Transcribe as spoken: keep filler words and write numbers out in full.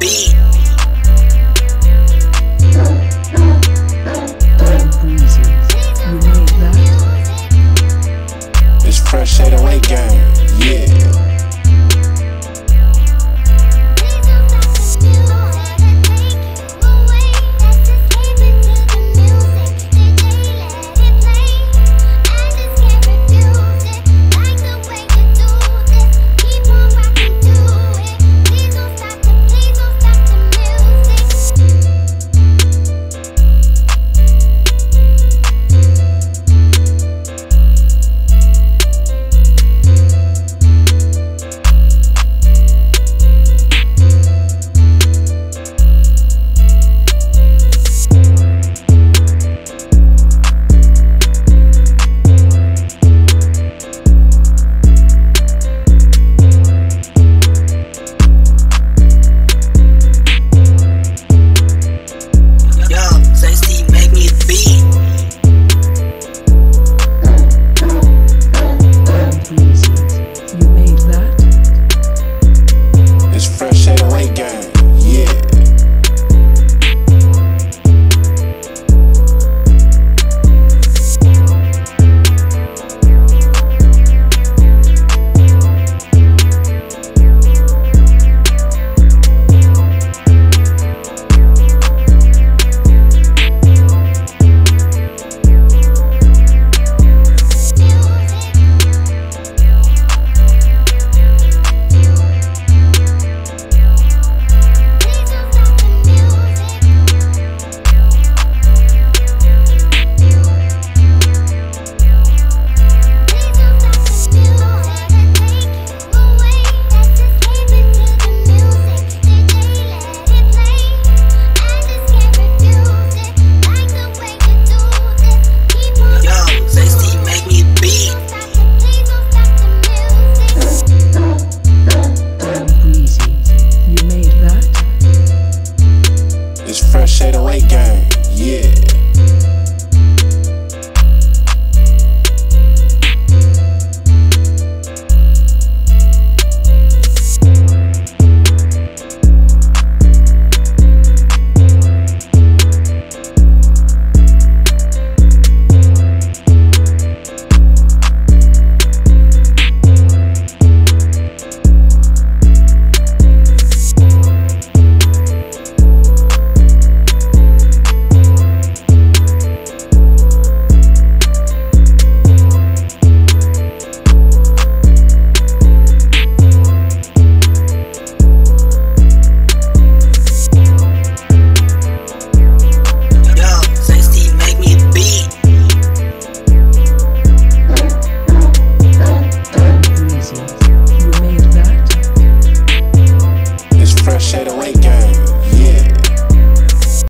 beat.